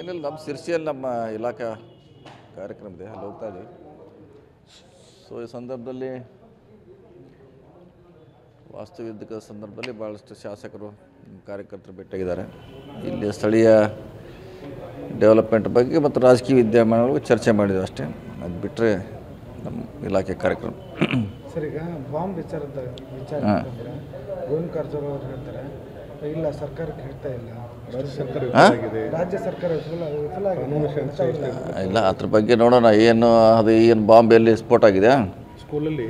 ಏನಿಲ್ಲ ನಮ್ಮ ಸಿರ್ಸಿಯಲ್ಲಿ ನಮ್ಮ ಇಲಾಖಾ ಕಾರ್ಯಕ್ರಮ ಇದೆ, ಅಲ್ಲಿ ಹೋಗ್ತಾ ಇದ್ದೀವಿ. ಸೊ ಈ ಸಂದರ್ಭದಲ್ಲಿ ವಾಸ್ತುವಿದ್ದ ಸಂದರ್ಭದಲ್ಲಿ ಭಾಳಷ್ಟು ಶಾಸಕರು ಕಾರ್ಯಕರ್ತರು ಭೇಟಿಯಾಗಿದ್ದಾರೆ. ಇಲ್ಲಿ ಸ್ಥಳೀಯ ಡೆವಲಪ್ಮೆಂಟ್ ಬಗ್ಗೆ ಮತ್ತು ರಾಜಕೀಯ ವಿದ್ಯಮಾನಗಳು ಚರ್ಚೆ ಮಾಡಿದ್ವಿ ಅಷ್ಟೇ, ಅದು ಬಿಟ್ಟರೆ ನಮ್ಮ ಇಲಾಖೆ ಕಾರ್ಯಕ್ರಮ. ಸರ್, ಈಗ ಬಾಂಬ್ ವಿಚಾರ ಗೋವಿಂದ ಕಾರಜೋಳ ಅವರು ಹೇಳ್ತಾರೆ ಇಲ್ಲ ಸರ್ಕಾರಕ್ಕೆ ಹೇಳ್ತಾ ಇಲ್ಲ, ರಾಜ್ಯ ಸರ್ಕಾರ ಇಲ್ಲ, ಅದ್ರ ಬಗ್ಗೆ ನೋಡೋಣ. ಏನು ಅದು ಏನು ಬಾಂಬ್ ಎಲ್ಲಿ ಸ್ಫೋಟ ಆಗಿದೆ? ಸ್ಕೂಲಲ್ಲಿ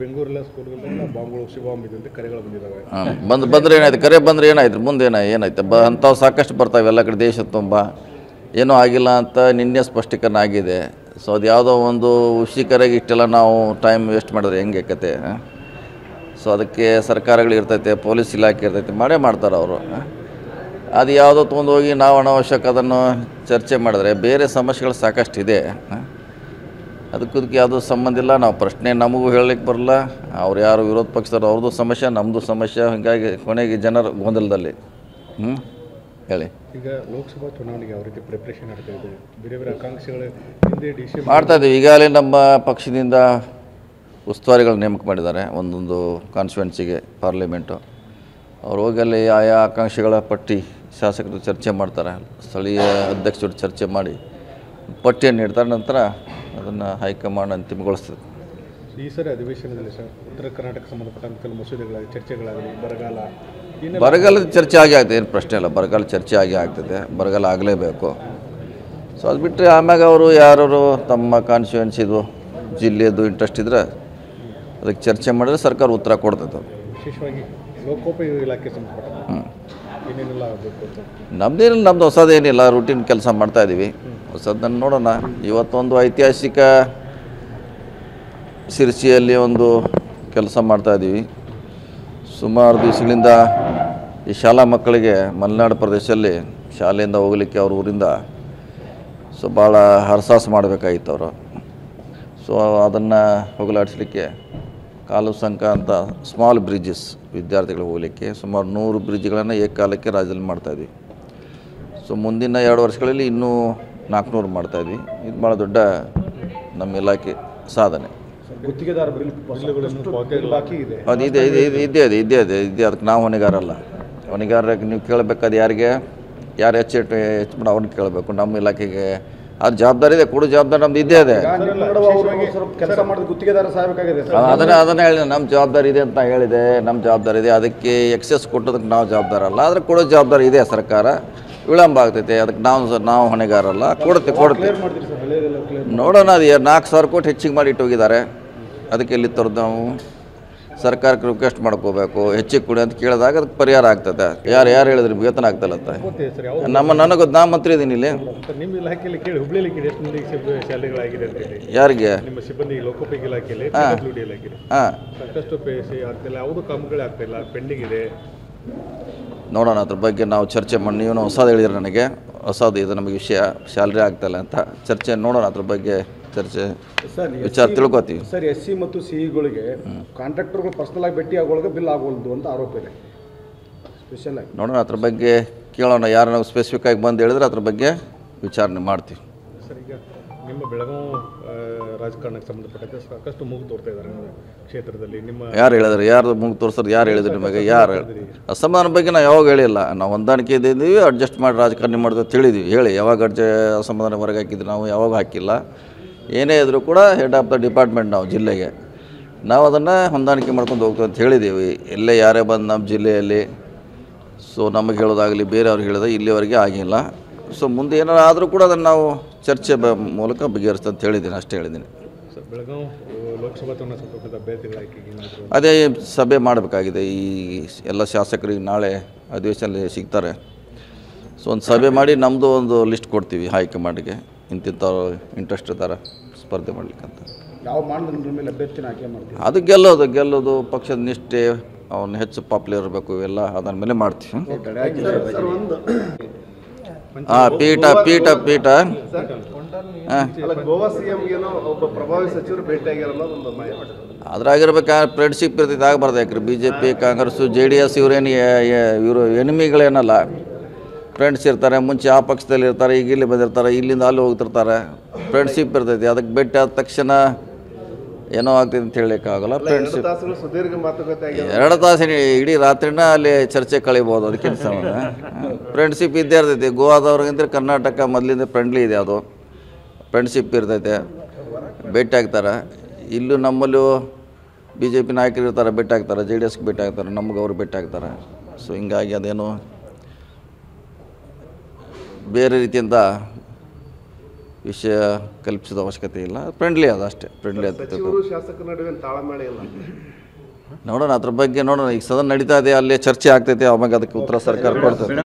ಬೆಂಗಳೂರೆಲ್ಲ ಸ್ಕೂಲ್ಗಳೆಲ್ಲ ಬಾಂಬ್ಗಳು ಬಾಂಬ್ ಇದೆ ಅಂತ ಕರೆಗಳು ಬಂದಿದ್ದಾವೆ. ಬಂದರೆ ಏನಾಯ್ತು? ಕರೆ ಬಂದರೆ ಏನಾಯ್ತು? ಮುಂದೆ ಏನಾಯ್ತು? ಅಂಥವು ಸಾಕಷ್ಟು ಬರ್ತಾವೆ ಎಲ್ಲ ಕಡೆ ದೇಶ ತುಂಬ. ಏನೂ ಆಗಿಲ್ಲ ಅಂತ ನಿನ್ನೆ ಸ್ಪಷ್ಟೀಕರಣ ಆಗಿದೆ. ಸೊ ಅದು ಯಾವುದೋ ಒಂದು ಉಷಿಕರಾಗಿ ಇಷ್ಟೆಲ್ಲ ನಾವು ಟೈಮ್ ವೇಸ್ಟ್ ಮಾಡಿದ್ರೆ ಹೆಂಗೆ ಕತೆ? ಸೊ ಅದಕ್ಕೆ ಸರ್ಕಾರಗಳು ಇರ್ತೈತೆ, ಪೊಲೀಸ್ ಇಲಾಖೆ ಇರ್ತೈತೆ, ಮಾಡೇ ಮಾಡ್ತಾರೆ ಅವರು. ಅದು ಯಾವುದೋ ತೊಗೊಂಡು ಹೋಗಿ ನಾವು ಅನಾವಶ್ಯಕ ಅದನ್ನು ಚರ್ಚೆ ಮಾಡಿದ್ರೆ ಬೇರೆ ಸಮಸ್ಯೆಗಳು ಸಾಕಷ್ಟು ಇದೆ. ಅದಕ್ಕದಕ್ಕೆ ಯಾವುದೂ ಸಂಬಂಧ ಇಲ್ಲ. ನಾವು ಪ್ರಶ್ನೆ ನಮಗೂ ಹೇಳಲಿಕ್ಕೆ ಬರಲ್ಲ. ಅವ್ರು ಯಾರು ವಿರೋಧ ಪಕ್ಷದವ್ರು ಅವ್ರದ್ದು ಸಮಸ್ಯೆ, ನಮ್ಮದು ಸಮಸ್ಯೆ. ಹೀಗಾಗಿ ಕೊನೆಗೆ ಜನರ ಗೊಂದಲದಲ್ಲಿ ಹೇಳಿ. ಈಗ ಲೋಕಸಭಾ ಚುನಾವಣೆಗೆ ಯಾವ ರೀತಿ ಪ್ರಿಪ್ರೇಷನ್ ಮಾಡ್ತಾ ಇದ್ದೀವಿ? ಬೇರೆ ಬೇರೆ ಆಕಾಂಕ್ಷೆಗಳು ಹಿಂದೆ ಡಿಸಿಷನ್ ಮಾಡ್ತಾ ಇದ್ದೀವಿ. ಈಗಾಗಲೇ ನಮ್ಮ ಪಕ್ಷದಿಂದ ಉಸ್ತುವಾರಿಗಳು ನೇಮಕ ಮಾಡಿದ್ದಾರೆ ಒಂದೊಂದು ಕಾನ್ಸ್ಟಿಟ್ಯೂನ್ಸಿಗೆ, ಪಾರ್ಲಿಮೆಂಟು. ಅವ್ರು ಹೋಗಿ ಅಲ್ಲಿ ಆಯಾ ಆಕಾಂಕ್ಷೆಗಳ ಪಟ್ಟಿ ಶಾಸಕರು ಚರ್ಚೆ ಮಾಡ್ತಾರೆ, ಸ್ಥಳೀಯ ಅಧ್ಯಕ್ಷರು ಚರ್ಚೆ ಮಾಡಿ ಪಟ್ಟಿಯನ್ನು ನೀಡ್ತಾರೆ. ನಂತರ ಅದನ್ನು ಹೈಕಮಾಂಡ್ ಅಂತಿಮಗೊಳಿಸ್ತದೆ. ಈ ಸರಿ ಅಧಿವೇಶನದಲ್ಲಿ ಸರ್ ಉತ್ತರ ಕರ್ನಾಟಕ ಸಂಬಂಧಪಟ್ಟಂತ ಕೆಲವು ಮಸೂದೆಗಳಾಗಿ ಚರ್ಚೆಗಳಾಗಲಿ, ಬರಗಾಲದ ಚರ್ಚೆ ಆಗಿ ಆಗ್ತದೆ, ಏನು ಪ್ರಶ್ನೆ ಇಲ್ಲ. ಬರಗಾಲ ಚರ್ಚೆ ಆಗಿ ಆಗ್ತದೆ, ಬರಗಾಲ ಆಗಲೇಬೇಕು. ಸೊ ಅದು ಬಿಟ್ಟರೆ ಆಮ್ಯಾಗ ಅವರು ಯಾರು ತಮ್ಮ ಕಾನ್ಸ್ಟಿಟ್ಯೂನ್ಸಿದು ಜಿಲ್ಲೆಯದು ಇಂಟ್ರೆಸ್ಟ್ ಇದ್ದರೆ ಅದಕ್ಕೆ ಚರ್ಚೆ ಮಾಡಿದ್ರೆ ಸರ್ಕಾರ ಉತ್ತರ ಕೊಡ್ತೈತೆ. ವಿಶೇಷವಾಗಿ ಲೋಕೋಪಯೋಗಿ ಇಲಾಖೆ ಸಂಬಂಧಪಟ್ಟ ನಮ್ಮದೇನಿಲ್ಲ, ನಮ್ಮದು ಹೊಸದೇನಿಲ್ಲ, ರೂಟೀನ್ ಕೆಲಸ ಮಾಡ್ತಾಯಿದ್ದೀವಿ. ಹೊಸದನ್ನು ನೋಡೋಣ. ಇವತ್ತೊಂದು ಐತಿಹಾಸಿಕ ಸಿರ್ಸಿಯಲ್ಲಿ ಒಂದು ಕೆಲಸ ಮಾಡ್ತಾಯಿದ್ದೀವಿ. ಸುಮಾರು ದಿವಸಗಳಿಂದ ಈ ಶಾಲಾ ಮಕ್ಕಳಿಗೆ ಮಲೆನಾಡು ಪ್ರದೇಶದಲ್ಲಿ ಶಾಲೆಯಿಂದ ಹೋಗಲಿಕ್ಕೆ ಅವ್ರ ಊರಿಂದ ಸೊ ಭಾಳ ಹರಸಾಸ ಮಾಡಬೇಕಾಗಿತ್ತು ಅವರು. ಸೊ ಅದನ್ನು ಹೋಗಲಾಡಿಸಲಿಕ್ಕೆ ಕಾಲು ಸಂಕ ಅಂತ ಸ್ಮಾಲ್ ಬ್ರಿಡ್ಜಸ್ ವಿದ್ಯಾರ್ಥಿಗಳು ಹೋಗಲಿಕ್ಕೆ ಸುಮಾರು 100 ಬ್ರಿಡ್ಜ್ಗಳನ್ನು ಏಕಕಾಲಕ್ಕೆ ರಾಜ್ಯದಲ್ಲಿ ಮಾಡ್ತಾಯಿದ್ವಿ. ಸೊ ಮುಂದಿನ 2 ವರ್ಷಗಳಲ್ಲಿ ಇನ್ನೂ 400 ಮಾಡ್ತಾಯಿದ್ವಿ. ಇದು ಭಾಳ ದೊಡ್ಡ ನಮ್ಮ ಇಲಾಖೆ ಸಾಧನೆ. ಗುತ್ತಿಗೆದಾರ ಅದು ಇದೆ ಇದೇ ಅದೇ ಇದೇ ಅದೇ ಇದೇ ಅದಕ್ಕೆ ನಾವು ಹೊಣೆಗಾರಲ್ಲ. ಹೊಣೆಗಾರರಿಗೆ ನೀವು ಕೇಳಬೇಕಾದ್ರೆ ಯಾರಿಗೆ ಯಾರು ಹೆಚ್ಚು ಅವ್ರನ್ನ ಕೇಳಬೇಕು. ನಮ್ಮ ಇಲಾಖೆಗೆ ಅದು ಜವಾಬ್ದಾರಿ ಇದೆ, ಕೊಡೋ ಜವಾಬ್ದಾರಿ ನಮ್ದು ಇದ್ದೇ ಅದೇ. ಅದನ್ನು ಹೇಳಿ ನಮ್ಮ ಜವಾಬ್ದಾರಿ ಇದೆ ಅಂತ ಹೇಳಿದೆ, ನಮ್ಮ ಜವಾಬ್ದಾರಿ ಇದೆ. ಅದಕ್ಕೆ ಎಕ್ಸೆಸ್ ಕೊಟ್ಟೋದಕ್ಕೆ ನಾವು ಜವಾಬ್ದಾರಲ್ಲ, ಆದರೆ ಕೊಡೋ ಜವಾಬ್ದಾರಿ ಇದೆ. ಸರ್ಕಾರ ವಿಳಂಬ ಆಗ್ತೈತೆ, ಅದಕ್ಕೆ ನಾವು ಹೊಣೆಗಾರಲ್ಲ. ಕೊಡ್ತೀವಿ ನೋಡೋಣ. ಅದು 4,000 ಕೋಟಿ ಹೆಚ್ಚಿಗೆ ಮಾಡಿ ಇಟ್ಟೋಗಿದ್ದಾರೆ. ಅದಕ್ಕೆ ಇಲ್ಲಿ ತರದ್ದು ನಾವು ಸರ್ಕಾರಕ್ಕೆ ರಿಕ್ವೆಸ್ಟ್ ಮಾಡ್ಕೋಬೇಕು, ಹೆಚ್ಚಿಗೆ ಕೊಡಿ ಅಂತ ಕೇಳಿದಾಗ ಅದಕ್ಕೆ ಪರಿಹಾರ ಆಗ್ತದೆ. ಯಾರು ಹೇಳಿದ್ರೆ ವೇತನ ಆಗ್ತಲ್ಲ ಅಂತ ನನಗೆ ನಾ ಮಂತ್ರಿ ಇದ್ದೀನಿ ಇಲ್ಲಿ. ಯಾರಿಗೆ? ನೋಡೋಣ, ಅದ್ರ ಬಗ್ಗೆ ನಾವು ಚರ್ಚೆ ಮಾಡಿ. ನೀವು ಹೊಸದು ಹೇಳಿದ್ರೆ ನನಗೆ ಹೊಸದು ಇದು, ನಮಗೆ ವಿಷಯ ಸ್ಯಾಲ್ರಿ ಆಗ್ತಾಯಿಲ್ಲ ಅಂತ ಚರ್ಚೆ ನೋಡೋಣ. ಅದ್ರ ಬಗ್ಗೆ ಚರ್ಚೆ ವಿಚಾರ ತಿಳ್ಕೊತೀವಿ. ಸರ್, ಎಸ್ ಸಿ ಮತ್ತು ಸಿ ಇಗಳಿಗೆ ಕಾಂಟ್ರಾಕ್ಟರ್ಗಳು ಪರ್ಸನಲ್ ಆಗಿ ಭೇಟಿ ಆಗೋವಾಗ ಬಿಲ್ ಆಗೋಲ್ದು ಅಂತ ಆರೋಪ ಇದೆ. ಸ್ಪೆಷಲ್ ಆಗಿ ನೋಡೋಣ, ಅದ್ರ ಬಗ್ಗೆ ಕೇಳೋಣ. ಯಾರು ನಾವು ಸ್ಪೆಸಿಫಿಕ್ ಆಗಿ ಬಂದು ಹೇಳಿದ್ರೆ ಅದ್ರ ಬಗ್ಗೆ ವಿಚಾರಣೆ ಮಾಡ್ತೀವಿ. ಸರ್, ಈಗ ನಿಮ್ಮ ಬೆಳಗಾವಿ ರಾಜಕಾರಣಕ್ಕೆ ಸಂಬಂಧಪಟ್ಟಂತೆ ಸಾಕಷ್ಟು ಮೂಗು ತೋರ್ತಾ ಇದ್ದಾರೆ ಕ್ಷೇತ್ರದಲ್ಲಿ. ನಿಮ್ಮ ಯಾರು ಹೇಳಿದ್ರು? ಯಾರು ಮೂಗು ತೋರಿಸೋದು? ಯಾರು ಹೇಳಿದ್ರು ನಿಮಗೆ? ಯಾರು ಅಸಮಾಧಾನ ಬಗ್ಗೆ ನಾವು ಯಾವಾಗ ಹೇಳಿಲ್ಲ. ನಾವು ಹೊಂದಾಣಿಕೆ ಇದ್ದೀವಿ, ಅಡ್ಜಸ್ಟ್ ಮಾಡಿ ರಾಜಕಾರಣ ಮಾಡೋದು ತಿಳಿದೀವಿ. ಹೇಳಿ, ಯಾವಾಗ ಅಸಮಾಧಾನ ಹೊರಗೆ ಹಾಕಿದ್ವಿ? ನಾವು ಯಾವಾಗ ಹಾಕಿಲ್ಲ. ಏನೇ ಇದ್ದರೂ ಕೂಡ ಹೆಡ್ ಆಫ್ ದ ಡಿಪಾರ್ಟ್ಮೆಂಟ್ ನಾವು ಜಿಲ್ಲೆಗೆ, ನಾವು ಅದನ್ನು ಹೊಂದಾಣಿಕೆ ಮಾಡ್ಕೊಂಡು ಹೋಗ್ತೀವಿ ಅಂತ ಹೇಳಿದ್ದೀವಿ. ಎಲ್ಲೇ ಯಾರೇ ಬಂದು ನಮ್ಮ ಜಿಲ್ಲೆಯಲ್ಲಿ ಸೊ ನಮಗೆ ಹೇಳೋದಾಗಲಿ ಬೇರೆಯವ್ರಿಗೆ ಹೇಳಿದ್ರೆ ಇಲ್ಲಿವರೆಗೆ ಆಗಿಲ್ಲ. ಸೊ ಮುಂದೆ ಏನಾರು ಆದರೂ ಕೂಡ ಅದನ್ನು ನಾವು ಚರ್ಚೆ ಮೂಲಕ ಬಗೆಹರಿಸ್ತಾ ಅಂತ ಹೇಳಿದ್ದೀನಿ, ಅಷ್ಟೇ ಹೇಳಿದ್ದೀನಿ. ಬೆಳಗಾವಿ ಲೋಕಸಭಾ ಚುನಾವಣೆ ಅದೇ ಸಭೆ ಮಾಡಬೇಕಾಗಿದೆ. ಈ ಎಲ್ಲ ಶಾಸಕರಿಗೆ ನಾಳೆ ಅಧಿವೇಶನದಲ್ಲಿ ಸಿಗ್ತಾರೆ. ಸೊ ಒಂದು ಸಭೆ ಮಾಡಿ ನಮ್ಮದು ಒಂದು ಲಿಸ್ಟ್ ಕೊಡ್ತೀವಿ ಹೈಕಮಾಂಡ್ಗೆ, ಇಂತಿಂಥವ್ರು ಇಂಟ್ರೆಸ್ಟ್ ಇದ್ದಾರೆ ಸ್ಪರ್ಧೆ ಮಾಡಲಿಕ್ಕೆ ಅಂತ. ಯಾವ ಮಾನದಂಡದ ಮೇಲೆ ಅಭ್ಯರ್ಥಿನ ಆಯ್ಕೆ ಮಾಡ್ತೀವಿ? ಅದು ಗೆಲ್ಲೋದು ಪಕ್ಷದ ನಿಷ್ಠೆ, ಅವನು ಹೆಚ್ಚು ಪಾಪ್ಯುಲರ್ ಇರಬೇಕು, ಇವೆಲ್ಲ ಅದರ ಮೇಲೆ ಮಾಡ್ತೀವಿ. ಹಾಂ, ಪೀಠ ಪೀಠ ಪೀಠ ಅದ್ರಾಗಿರ್ಬೇಕಾದ್ರೆ ಫ್ರೆಂಡ್ಶಿಪ್ ಇರ್ತೈತೆ, ಆಗಬಾರ್ದು. ಯಾಕ್ರಿ BJP, ಕಾಂಗ್ರೆಸ್ಸು, JDS ಇವರೇನು ಇವರು ಎನಿಮಿಗಳೇನಲ್ಲ. ಫ್ರೆಂಡ್ಸ್ ಇರ್ತಾರೆ, ಮುಂಚೆ ಆ ಪಕ್ಷದಲ್ಲಿ ಇರ್ತಾರೆ, ಈಗ ಇಲ್ಲಿ ಬಂದಿರ್ತಾರೆ, ಇಲ್ಲಿಂದ ಅಲ್ಲಿ ಹೋಗ್ತಿರ್ತಾರೆ, ಫ್ರೆಂಡ್ಶಿಪ್ ಇರ್ತೈತಿ. ಅದಕ್ಕೆ ಭೇಟಿ ಆದ ತಕ್ಷಣ ಏನೋ ಆಗ್ತೈತೆ ಅಂತ ಹೇಳೋಕ್ಕಾಗಲ್ಲ. ಫ್ರೆಂಡ್ಶಿಪ್ ಎರಡು ತಾಸು ಇಡೀ ರಾತ್ರಿನ ಅಲ್ಲಿ ಚರ್ಚೆ ಕಳಿಬೋದು. ಅದಕ್ಕಿಂತ ಫ್ರೆಂಡ್ಶಿಪ್ ಇದ್ದೇ ಇರ್ತೈತಿ. ಗೋವಾದವ್ರಿಗಂತೂ ಕರ್ನಾಟಕ ಮೊದಲಿಂದ ಫ್ರೆಂಡ್ಲಿ ಇದೆ, ಅದು ಫ್ರೆಂಡ್ಶಿಪ್ ಇರ್ತೈತೆ, ಭೇಟಿ ಆಗ್ತಾರೆ. ಇಲ್ಲೂ ನಮ್ಮಲ್ಲೂ ಬಿ ಜೆ ಪಿ ನಾಯಕರು ಇರ್ತಾರೆ, ಭೇಟಿ ಆಗ್ತಾರೆ, ಜೆ ಡಿ ಎಸ್ಗೆ ಭೇಟಿ ಆಗ್ತಾರೆ, ನಮ್ಗೆ ಅವ್ರು ಭೇಟಿ ಆಗ್ತಾರೆ. ಸೊ ಹಿಂಗಾಗಿ ಅದೇನು ಬೇರೆ ರೀತಿಯಿಂದ ವಿಷಯ ಕಲ್ಪಿಸೋದ ಅವಶ್ಯಕತೆ ಇಲ್ಲ. ಫ್ರೆಂಡ್ಲಿ ಅದು ಅಷ್ಟೇ, ಫ್ರೆಂಡ್ಲಿ ಆಗ್ತದೆ. ನೋಡೋಣ, ಅದ್ರ ಬಗ್ಗೆ ನೋಡೋಣ. ಈಗ ಸದನ ನಡೀತಾ ಇದೆ, ಅಲ್ಲೇ ಚರ್ಚೆ ಆಗ್ತೈತೆ, ಆವಾಗ ಅದಕ್ಕೆ ಉತ್ತರ ಸರ್ಕಾರ ಕೊಡ್ತದೆ.